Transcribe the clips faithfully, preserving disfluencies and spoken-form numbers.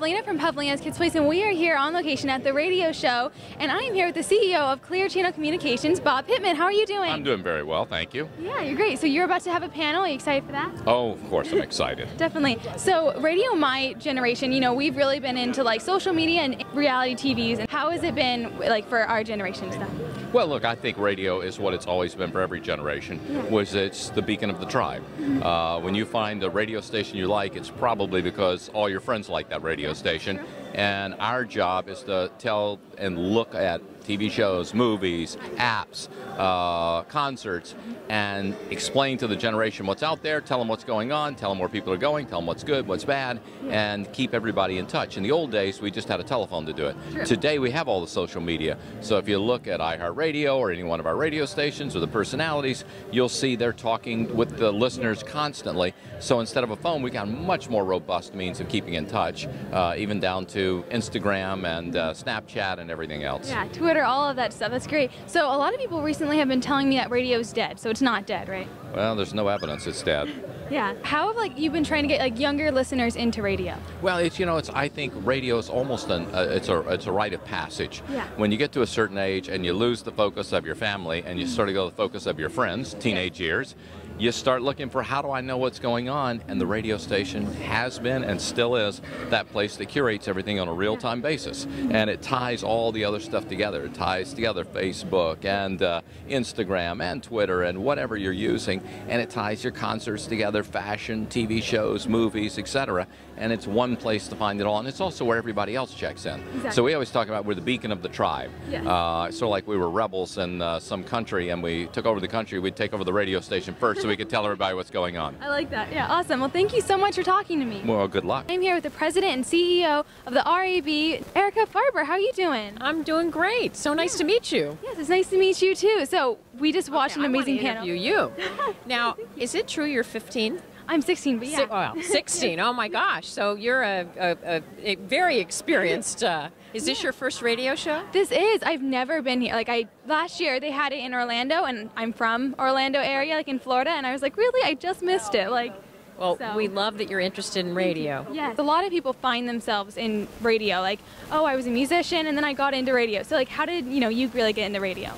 Pavlina from Pavlina's Kids Place, and we are here on location at the radio show, and I am here with the C E O of Clear Channel Communications, Bob Pittman. How are you doing? I'm doing very well, thank you. Yeah, you're great. So you're about to have a panel. Are you excited for that? Oh, of course I'm excited. Definitely. So radio, my generation, you know, we've really been into like social media and reality T Vs, and how has it been like for our generation stuff? Well, look, I think radio is what it's always been for every generation, yeah. was it's the beacon of the tribe. Mm-hmm. uh, when you find a radio station you like, it's probably because all your friends like that radio station. Sure. And our job is to tell and look at T V shows, movies, apps, uh, concerts, and explain to the generation what's out there, tell them what's going on, tell them where people are going, tell them what's good, what's bad, yeah. and keep everybody in touch. In the old days, we just had a telephone to do it. Sure. Today, we have all the social media. So if you look at iHeartRadio or any one of our radio stations or the personalities, you'll see they're talking with the listeners constantly. So instead of a phone, we got much more robust means of keeping in touch, uh, even down to Instagram and uh, Snapchat and everything else. Yeah, Twitter, all of that stuff. That's great. So a lot of people recently have been telling me that radio's dead. So it's not dead, right? Well, there's no evidence it's dead. Yeah. How have like you've been trying to get like younger listeners into radio? Well, it's you know, it's I think radio is almost an uh, it's a it's a rite of passage. Yeah. When you get to a certain age and you lose the focus of your family and you mm-hmm. sort of go to the focus of your friends, teenage yeah. years, you start looking for how do I know what's going on, and the radio station has been and still is that place that curates everything on a real-time basis, and it ties all the other stuff together. It ties together Facebook and uh, Instagram and Twitter and whatever you're using, and it ties your concerts together, fashion, T V shows, movies, et cetera, and it's one place to find it all, and it's also where everybody else checks in. Exactly. So we always talk about we're the beacon of the tribe. Yeah. Uh, sort of like we were rebels in uh, some country and we took over the country, we'd take over the radio station first so we could tell everybody what's going on. I like that. Yeah, awesome. Well, thank you so much for talking to me. Well, good luck. I'm here with the president and C E O of the R A B, Erica Farber. How are you doing? I'm doing great. So nice yeah. to meet you. Yes, it's nice to meet you too. So we just watched okay, an amazing I want to interview panel. You. Now, you. Is it true you're fifteen? I'm sixteen, but yeah. Si well, sixteen. Oh my gosh. So you're a, a, a very experienced. Uh, is this yeah. your first radio show? This is. I've never been here. Like I last year they had it in Orlando, and I'm from Orlando area, like in Florida, and I was like, really, I just missed it. Like. Well, so. We love that you're interested in radio. Yes. A lot of people find themselves in radio. Like, oh, I was a musician, and then I got into radio. So like, how did you know you really get into radio?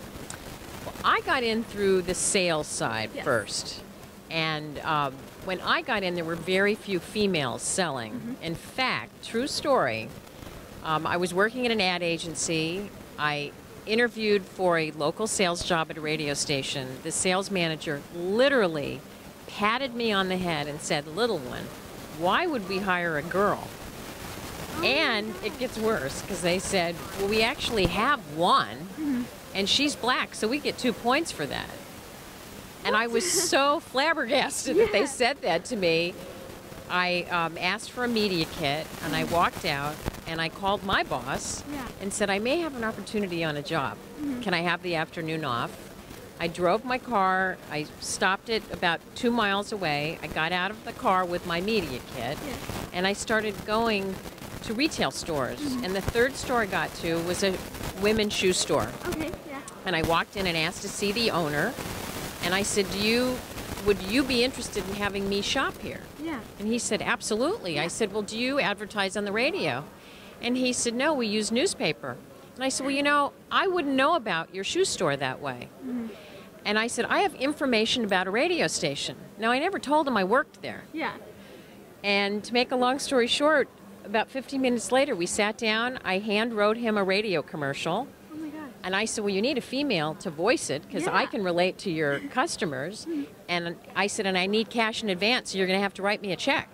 Well, I got in through the sales side yes. first, and. Um, When I got in, there were very few females selling. Mm-hmm. In fact, true story, um, I was working at an ad agency. I interviewed for a local sales job at a radio station. The sales manager literally patted me on the head and said, "Little one, why would we hire a girl?" Oh, and it gets worse, because they said, "Well, we actually have one, mm-hmm. and she's black, so we get two points for that." And I was so flabbergasted yeah. that they said that to me. I um, asked for a media kit, and I walked out, and I called my boss yeah. and said, I may have an opportunity on a job. Mm-hmm. Can I have the afternoon off? I drove my car. I stopped it about two miles away. I got out of the car with my media kit, yeah. and I started going to retail stores. Mm-hmm. And the third store I got to was a women's shoe store. Okay, yeah. And I walked in and asked to see the owner. And I said, Do you, would you be interested in having me shop here? Yeah. And he said, absolutely. Yeah. I said, well, do you advertise on the radio? And he said, no, we use newspaper. And I said, well, you know, I wouldn't know about your shoe store that way. Mm-hmm. And I said, I have information about a radio station. Now, I never told him I worked there. Yeah. And to make a long story short, about fifteen minutes later, we sat down. I hand wrote him a radio commercial. And I said, well, you need a female to voice it, because yeah. I can relate to your customers. And I said, and I need cash in advance, so you're going to have to write me a check.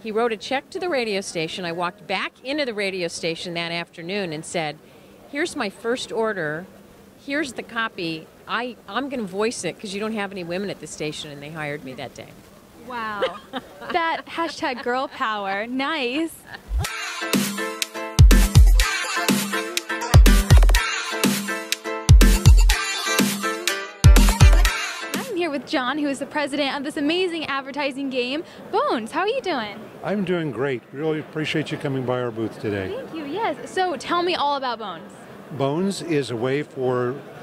He wrote a check to the radio station. I walked back into the radio station that afternoon and said, here's my first order. Here's the copy. I, I'm going to voice it, because you don't have any women at the station. And they hired me that day. Wow. That hashtag girl power. Nice. With John, who is the president of this amazing advertising game, Bones. How are you doing? I'm doing great. Really appreciate you coming by our booth today. Thank you, yes. So tell me all about Bones. Bones is a way for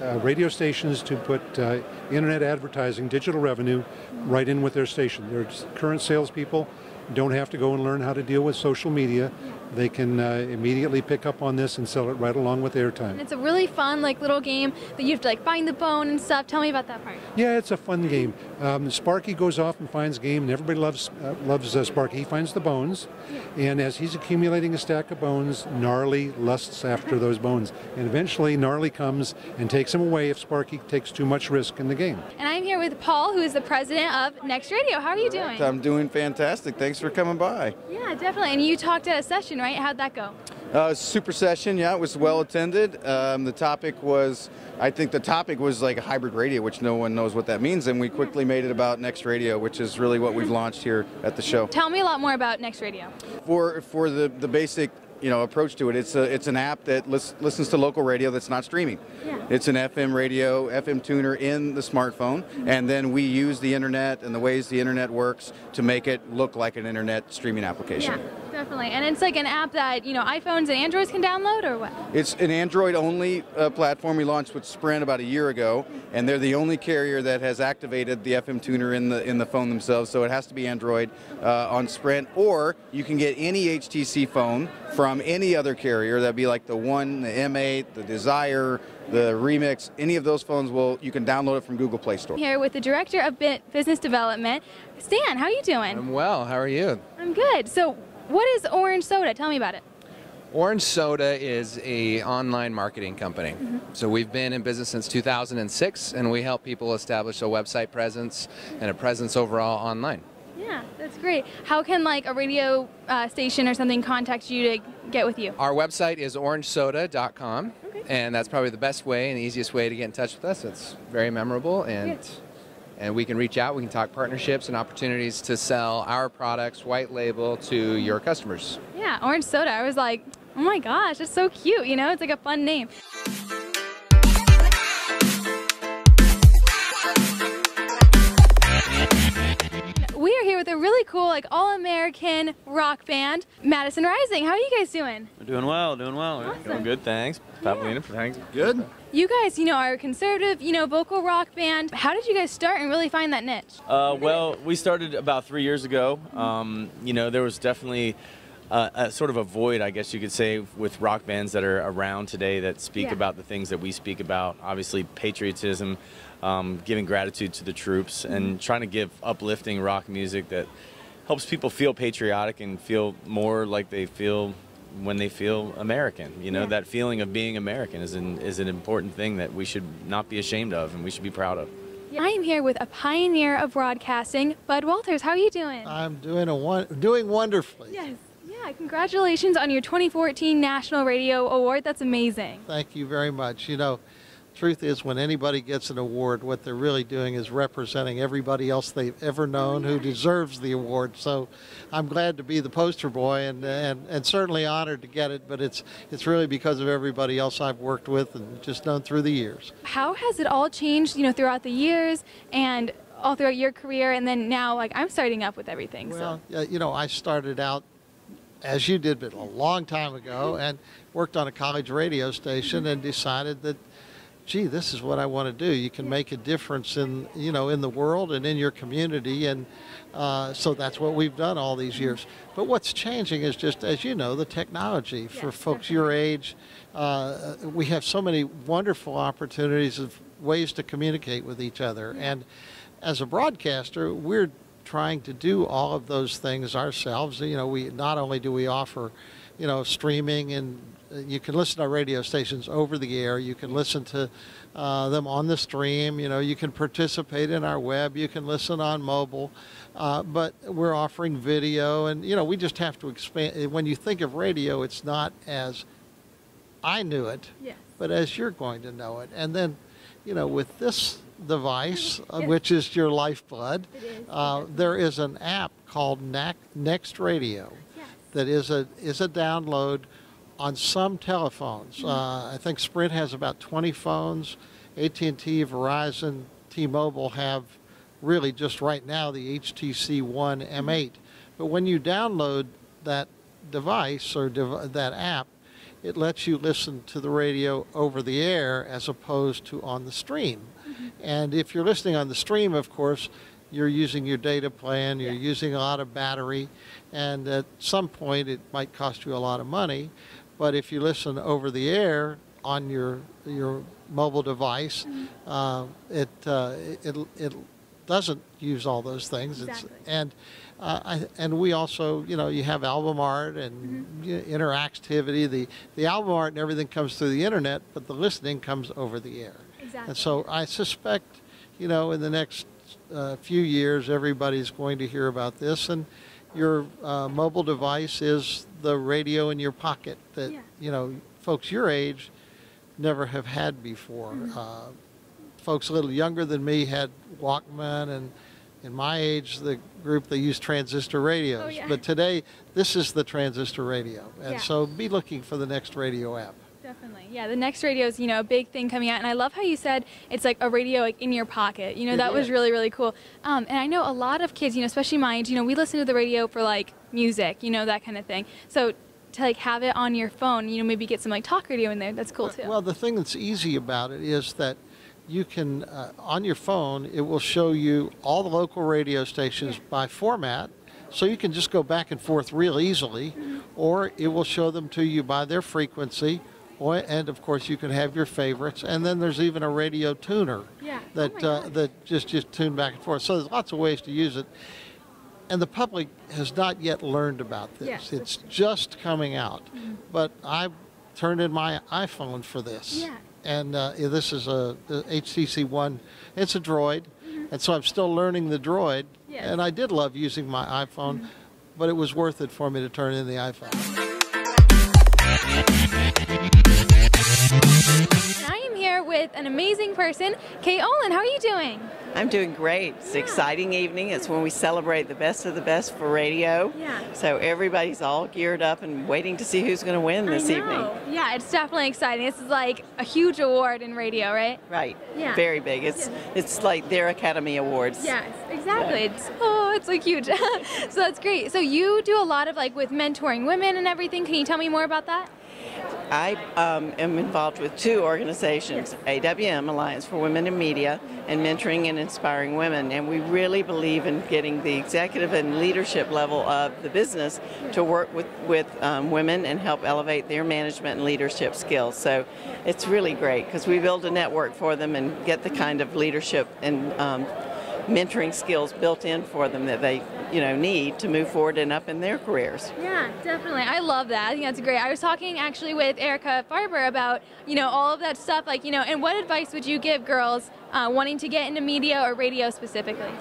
uh, radio stations to put uh, internet advertising, digital revenue, right in with their station. Their current salespeople don't have to go and learn how to deal with social media. They can uh, immediately pick up on this and sell it right along with airtime. And it's a really fun like little game that you have to like find the bone and stuff. Tell me about that part. Yeah, it's a fun game. Um, Sparky goes off and finds game, and everybody loves uh, loves uh, Sparky. He finds the bones, yeah. And as he's accumulating a stack of bones, Gnarly lusts after those bones. And eventually Gnarly comes and takes him away if Sparky takes too much risk in the game. And I'm here with Paul, who is the president of Next Radio. How are you doing? Right. I'm doing fantastic. Thanks for coming by. Yeah, definitely. And you talked at a session, right? How'd that go? Uh, super session, yeah, it was well attended. Um, the topic was, I think the topic was like a hybrid radio, which no one knows what that means, and we quickly made it about Next Radio, which is really what we've launched here at the show. Tell me a lot more about Next Radio. For for the, the basic you know, approach to it, it's a, it's an app that lis listens to local radio that's not streaming. Yeah. It's an F M radio, F M tuner in the smartphone, mm-hmm. and then we use the internet and the ways the internet works to make it look like an internet streaming application. Yeah. Definitely, and it's like an app that, you know, iPhones and Androids can download, or what? It's an Android-only uh, platform we launched with Sprint about a year ago, and they're the only carrier that has activated the F M tuner in the in the phone themselves, so it has to be Android uh, on Sprint, or you can get any H T C phone from any other carrier. That'd be like the One, the M eight, the Desire, the Remix, any of those phones will, you can download it from Google Play Store. Here with the Director of Business Development, Stan, how are you doing? I'm well, how are you? I'm good. So, what is Orange Soda? Tell me about it. Orange Soda is an online marketing company. Mm-hmm. So we've been in business since two thousand six, and we help people establish a website presence and a presence overall online. Yeah, that's great. How can like a radio uh, station or something contact you to get with you? Our website is orange soda dot com, okay. And that's probably the best way and the easiest way to get in touch with us. It's very memorable, and. Good. And we can reach out, we can talk partnerships and opportunities to sell our products, white label, to your customers. Yeah, Orange Soda. I was like, oh my gosh, it's so cute, you know? It's like a fun name. We are here with a really cool, like, all-American rock band, Madison Rising. How are you guys doing? We're doing well, doing well. Awesome. Doing good, thanks. Pavlina, yeah. Thanks. Good. You guys, you know, are a conservative, you know, vocal rock band. How did you guys start and really find that niche? Uh, well, we started about three years ago. Um, you know, there was definitely Uh, a sort of a void, I guess you could say, with rock bands that are around today that speak yeah. about the things that we speak about. Obviously, patriotism, um, giving gratitude to the troops, mm-hmm. and trying to give uplifting rock music that helps people feel patriotic and feel more like they feel when they feel American. You know, yeah. that feeling of being American is an, is an important thing that we should not be ashamed of and we should be proud of. I am here with a pioneer of broadcasting, Bud Walters. How are you doing? I'm doing, a one doing wonderfully. Yes. Yeah, congratulations on your twenty fourteen National Radio Award. That's amazing. Thank you very much. You know, truth is, when anybody gets an award, what they're really doing is representing everybody else they've ever known who deserves the award. So I'm glad to be the poster boy, and, and, and certainly honored to get it, but it's, it's really because of everybody else I've worked with and just known through the years. How has it all changed, you know, throughout the years and all throughout your career, and then now, like, I'm starting up with everything. Well, so. uh, you know, I started out as you did, but a long time ago, and worked on a college radio station and decided that, gee, this is what I want to do. You can make a difference in, you know, in the world and in your community, and uh, so that's what we've done all these years. But what's changing is just, as you know, the technology. For yes, folks definitely. Your age, uh, we have so many wonderful opportunities of ways to communicate with each other, and as a broadcaster, we're trying to do all of those things ourselves. You know, we not only do we offer, you know, streaming, and you can listen to our radio stations over the air, you can listen to uh, them on the stream, you know, you can participate in our web, you can listen on mobile, uh, but we're offering video, and, you know, we just have to expand. When you think of radio, it's not as I knew it, yeah. but as you're going to know it. And then, you know, with this device, uh, which is your lifeblood, is. Uh, there is an app called N A C Next Radio, yes. that is a is a download on some telephones. Mm-hmm. uh, I think Sprint has about twenty phones. A T and T, Verizon, T-Mobile have really just right now the H T C One, M eight. Mm-hmm. But when you download that device or dev that app, it lets you listen to the radio over the air as opposed to on the stream. And if you're listening on the stream, of course, you're using your data plan, you're yeah. using a lot of battery, and at some point it might cost you a lot of money. But if you listen over the air on your your mobile device, mm-hmm. uh, it, uh, it it doesn't use all those things. Exactly. It's, and uh, I, and we also, you know, you have album art and mm-hmm. you know, interactivity. The the album art and everything comes through the internet, but the listening comes over the air. Exactly. And so I suspect, you know, in the next uh, few years, everybody's going to hear about this. And your uh, mobile device is the radio in your pocket that, yeah. you know, folks your age never have had before. Mm-hmm. uh, folks a little younger than me had Walkman, and in my age, the group, they used transistor radios. Oh, yeah. But today, this is the transistor radio. And yeah. so be looking for the Next Radio app. Definitely. Yeah, the Next Radio is, you know, a big thing coming out. And I love how you said it's like a radio like in your pocket. You know, that was really, really cool. Um, and I know a lot of kids, you know, especially my age, you know, we listen to the radio for like music, you know, that kind of thing. So to like have it on your phone, you know, maybe get some like talk radio in there. That's cool, too. Well, the thing that's easy about it is that you can, uh, on your phone, it will show you all the local radio stations yeah. by format. So you can just go back and forth real easily, mm-hmm. or it will show them to you by their frequency. And of course, you can have your favorites, and then there's even a radio tuner yeah. that oh uh, that just just tune back and forth. So there's lots of ways to use it, and the public has not yet learned about this. Yes, it's just coming out, mm-hmm. but I turned in my iPhone for this, yeah. and uh, this is a, a H T C One. It's a Droid, mm-hmm. and so I'm still learning the Droid. Yes. And I did love using my iPhone, mm-hmm. but it was worth it for me to turn in the iPhone. I am here with an amazing person, Kay Olin. How are you doing? I'm doing great. It's yeah. an exciting evening. It's when we celebrate the best of the best for radio. Yeah. So everybody's all geared up and waiting to see who's going to win this I know. evening. Yeah, it's definitely exciting. This is like a huge award in radio, right? Right. Yeah. Very big. It's yeah. it's like their Academy Awards. Yes, exactly. So. It's, oh, it's like huge. So that's great. So you do a lot of like with mentoring women and everything. Can you tell me more about that? I um, am involved with two organizations, yes. A W M, Alliance for Women in Media, and Mentoring and Inspiring Women. And we really believe in getting the executive and leadership level of the business yes. to work with, with um, women and help elevate their management and leadership skills. So it's really great because we build a network for them and get the kind of leadership and um, mentoring skills built in for them that they, you know, need to move forward and up in their careers. Yeah, definitely. I love that. I think that's great. I was talking actually with Erica Farber about, you know, all of that stuff, like, you know, and what advice would you give girls uh, wanting to get into media or radio specifically?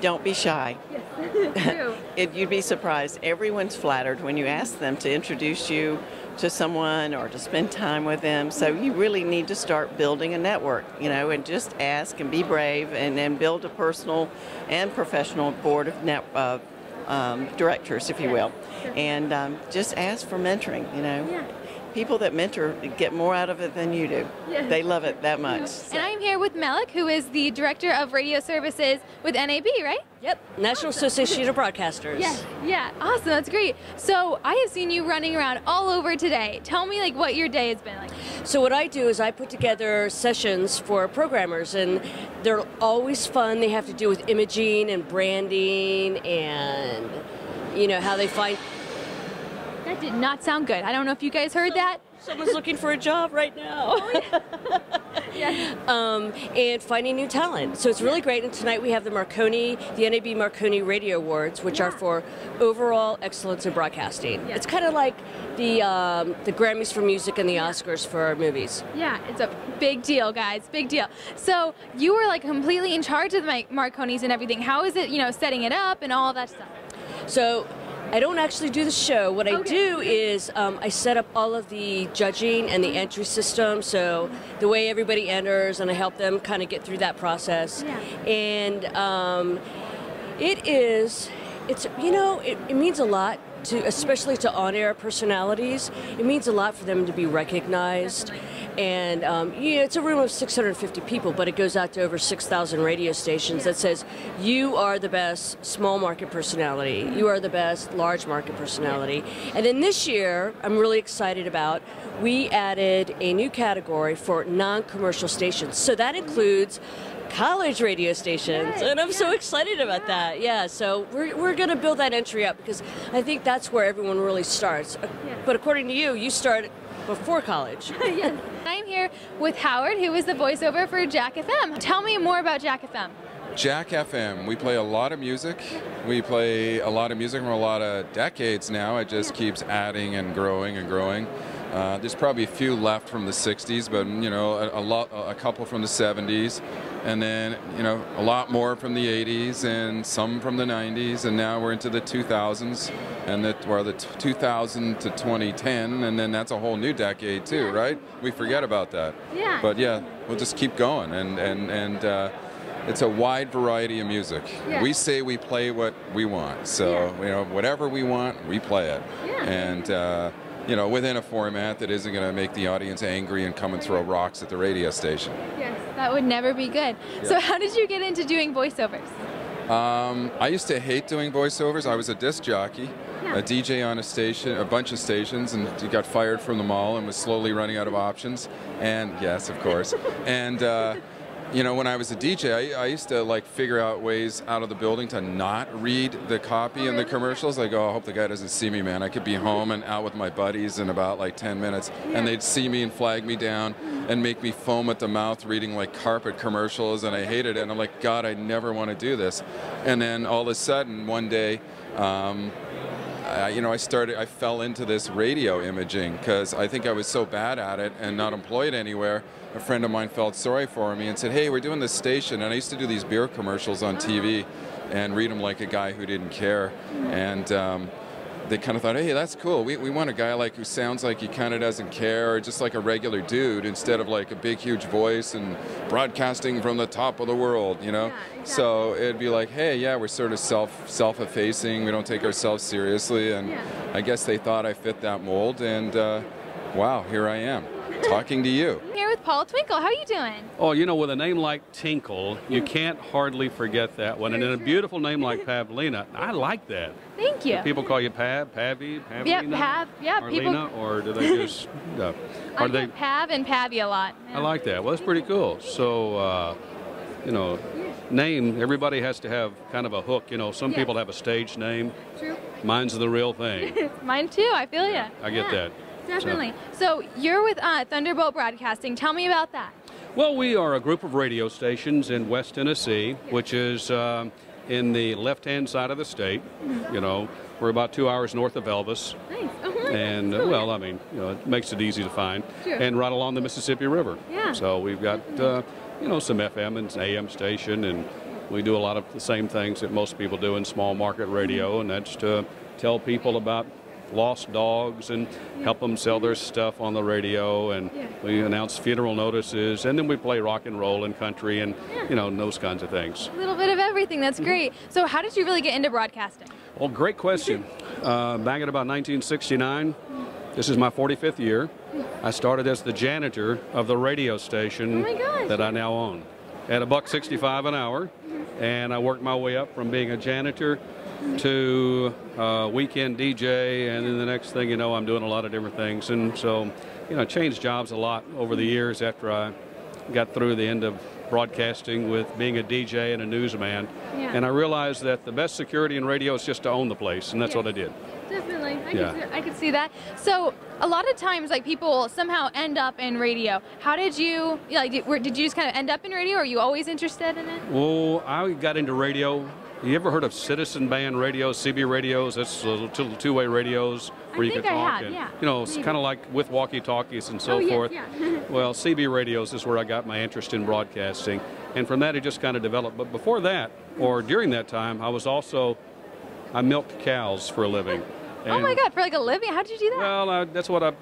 Don't be shy. Yes, it, you'd be surprised. Everyone's flattered when you ask them to introduce you to someone or to spend time with them. So you really need to start building a network, you know, and just ask and be brave and then build a personal and professional board of net, uh, um, directors, if you will. And um, just ask for mentoring, you know. Yeah. People that mentor get more out of it than you do. Yes. They love it that much. So. And I'm here with Malik, who is the Director of Radio Services with N A B, right? Yep, National awesome. Association of Broadcasters. Yeah, yeah, awesome, that's great. So I have seen you running around all over today. Tell me like what your day has been like. So what I do is I put together sessions for programmers, and they're always fun. They have to do with imaging and branding and, you know, how they find... That did not sound good. I don't know if you guys heard so, that. Someone's looking for a job right now. Oh, yeah. yeah. Um, and finding new talent. So it's really yeah. great. And tonight we have the Marconi, the N A B Marconi Radio Awards, which yeah. are for overall excellence in broadcasting. Yeah. It's kind of like the um, the Grammys for music and the yeah. Oscars for our movies. Yeah, it's a big deal, guys. Big deal. So you were like completely in charge of the Marconis and everything. How is it, you know, setting it up and all that stuff? So. I don't actually do the show. What I okay. do is um, I set up all of the judging and the entry system, so the way everybody enters, and I help them kind of get through that process. Yeah. And um, it is, it's you know, it, it means a lot to, especially to on-air personalities. It means a lot for them to be recognized. Definitely. And um, you know, it's a room of six hundred fifty people, but it goes out to over six thousand radio stations yeah. that says, you are the best small market personality, you are the best large market personality. Yeah. And then this year, I'm really excited about, we added a new category for non-commercial stations. So that includes college radio stations, and I'm yeah. so excited about that. Yeah, so we're, we're going to build that entry up, because I think that's where everyone really starts. Yeah. But according to you, you start before college. Yes. I'm here with Howard, who is the voiceover for Jack F M. Tell me more about Jack F M. Jack F M, we play a lot of music. We play a lot of music from a lot of decades now. It just yeah. keeps adding and growing and growing. Uh, there's probably a few left from the sixties, but you know, a, a lot, a couple from the seventies, and then you know, a lot more from the eighties, and some from the nineties, and now we're into the two thousands, and that well, the two thousand to twenty ten, and then that's a whole new decade too, yeah. right? We forget about that. Yeah. But yeah, we'll just keep going, and and and uh, it's a wide variety of music. Yeah. We say we play what we want, so yeah. you know, whatever we want, we play it, yeah. and. Uh, you know, within a format that isn't going to make the audience angry and come and throw rocks at the radio station. Yes, that would never be good. Yeah. So how did you get into doing voiceovers? Um, I used to hate doing voiceovers. I was a disc jockey, yeah. a D J on a station, a bunch of stations, and got fired from them all and was slowly running out of options. And yes, of course. and. Uh, You know, when I was a D J, I, I used to like figure out ways out of the building to not read the copy and the commercials. Like, oh, I hope the guy doesn't see me, man. I could be home and out with my buddies in about like ten minutes, yeah. and they'd see me and flag me down and make me foam at the mouth reading like carpet commercials, and I hated it. And I'm like, God, I never want to do this. And then all of a sudden, one day, um, I, you know, I started, I fell into this radio imaging because I think I was so bad at it and not employed anywhere. A friend of mine felt sorry for me and said, hey, we're doing this station. And I used to do these beer commercials on T V and read them like a guy who didn't care. And um, they kind of thought, hey, that's cool. We, we want a guy like who sounds like he kind of doesn't care, or just like a regular dude instead of like a big, huge voice and broadcasting from the top of the world, you know? Yeah, exactly. So it'd be like, hey, yeah, we're sort of self, self-effacing. We don't take ourselves seriously. And yeah. I guess they thought I fit that mold. And uh, wow, here I am. Talking to you. I'm here with Paul Twinkle. How are you doing? Oh, you know, with a name like Tinkle, you can't hardly forget that one. Very and in true. A beautiful name like Pavlina, I like that. Thank you. Do people call you Pav, Pavvy, Pavlina? Yeah, Pav. Yeah, Marlena, people. Or do they just? uh, I they... Pav and Pavvy a lot. Yeah. I like that. Well, that's pretty cool. So, uh, you know, name. Everybody has to have kind of a hook. You know, some yeah. people have a stage name. True. Mine's the real thing. Mine too. I feel yeah, you. I get yeah. that. Definitely. So, so you're with uh, Thunderbolt Broadcasting. Tell me about that. Well, we are a group of radio stations in West Tennessee, which is um, in the left-hand side of the state. You know, we're about two hours north of Elvis. Nice. Uh-huh. And, uh, well, I mean, you know, it makes it easy to find. Sure. And right along the Mississippi River. Yeah. So we've got, uh, you know, some F M and A M station, and we do a lot of the same things that most people do in small market radio, and that's to tell people about lost dogs and help them sell their stuff on the radio, and yeah. we announce funeral notices, and then we play rock and roll and country and yeah. you know, those kinds of things. A little bit of everything. That's great. So how did you really get into broadcasting? Well, great question. Uh, back in about nineteen sixty-nine, this is my forty-fifth year, I started as the janitor of the radio station oh that I now own at a buck sixty-five an hour, and I worked my way up from being a janitor to uh, weekend D J, and then the next thing you know, I'm doing a lot of different things. And so, you know, I changed jobs a lot over the years after I got through the end of broadcasting with being a D J and a newsman. Yeah. And I realized that the best security in radio is just to own the place, and that's yes. what I did. Definitely. I, yeah. could, I could see that. So a lot of times, like, people somehow end up in radio. How did you, like, did you just kind of end up in radio, or are you always interested in it? Well, I got into radio. You ever heard of citizen band radios, C B radios? That's little two-way radios where I you can talk. Have, and, yeah. You know, it's kind of like with walkie-talkies and so oh, forth. Yes, yeah. Well, C B radios is where I got my interest in broadcasting, and from that it just kind of developed. But before that, or during that time, I was also, I milked cows for a living. And, oh my God, for like a living? How did you do that? Well, I, that's what I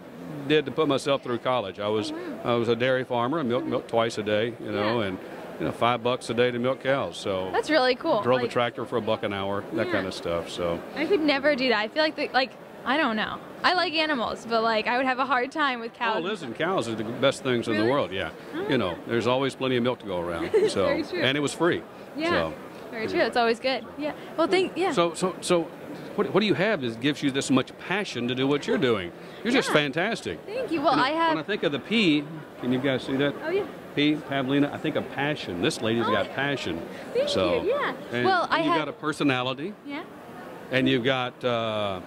did to put myself through college. I was, oh, wow. I was a dairy farmer. I milked milk twice a day, you know, yeah. and. You know, five bucks a day to milk cows, so that's really cool. Drove like, a tractor for a buck an hour, that yeah. kind of stuff. So I could never do that. I feel like, the, like I don't know. I like animals, but like I would have a hard time with cows. Oh, listen, cows are the best things really? in the world. Yeah, oh, you know, yeah. there's always plenty of milk to go around. So very true. And it was free. Yeah, so. very true. It's always good. Yeah. Well, thank yeah. So so so, what what do you have that gives you this much passion to do what you're doing? You're yeah. just fantastic. Thank you. Well, you know, I have. When I think of the P, can you guys see that? Oh yeah. Pete, Pavlina, I think a passion. This lady's oh, got passion. Thank so, you, yeah. And well, I you've have... got a personality. Yeah. And you've got uh,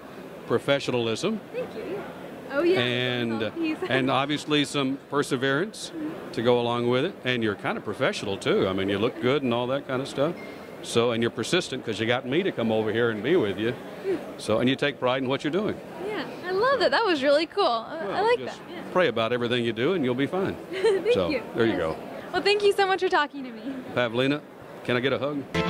professionalism. Thank you, yeah. Oh, yeah. And, and obviously some perseverance mm-hmm. to go along with it. And you're kind of professional, too. I mean, you look good and all that kind of stuff. So, and you're persistent because you got me to come over here and be with you. So, and you take pride in what you're doing. Yeah, I love that. That was really cool. Well, I like just that. Yeah. Pray about everything you do and you'll be fine. Thank so, you. There yes. you go. Well, thank you so much for talking to me. Pavlina, can I get a hug?